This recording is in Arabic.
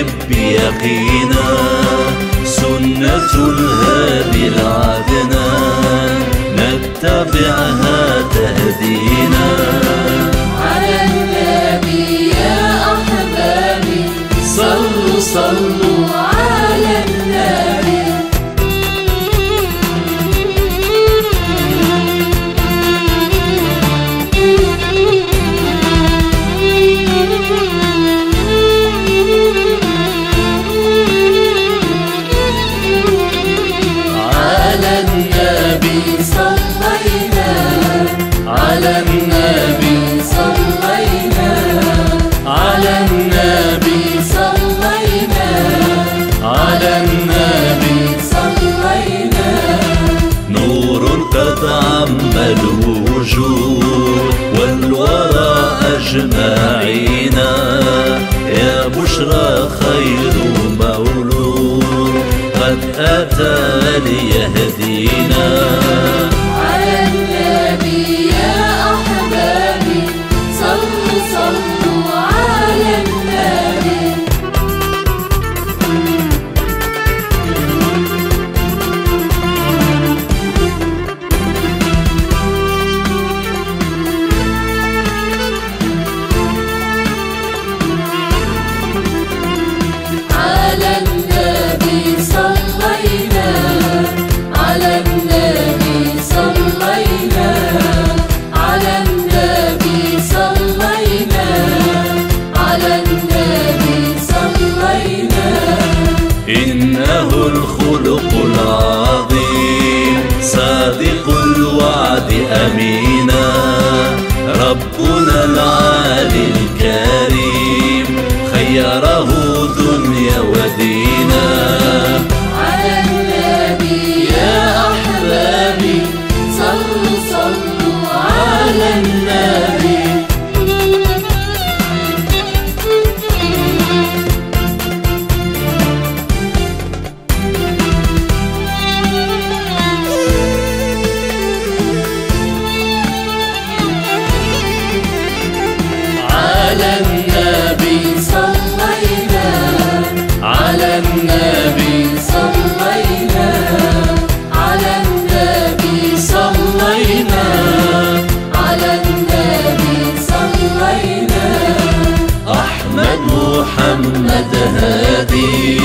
الحب يقينا، سنة الهادي العدنا نتبعها تهدينا. على النبي يا أحبابي صلوا صلوا على النبي. والورى أجمعين يا بشرى خير مولود قد أتى ليهدينا. على النبي يا أحبابي صلوا صلوا على النبي. صادق الوعد أمينا ربنا العالي الكريم خيره دنيا ودينا. على النبي يا أحبابي صلوا صلوا على النبي. محمد هادي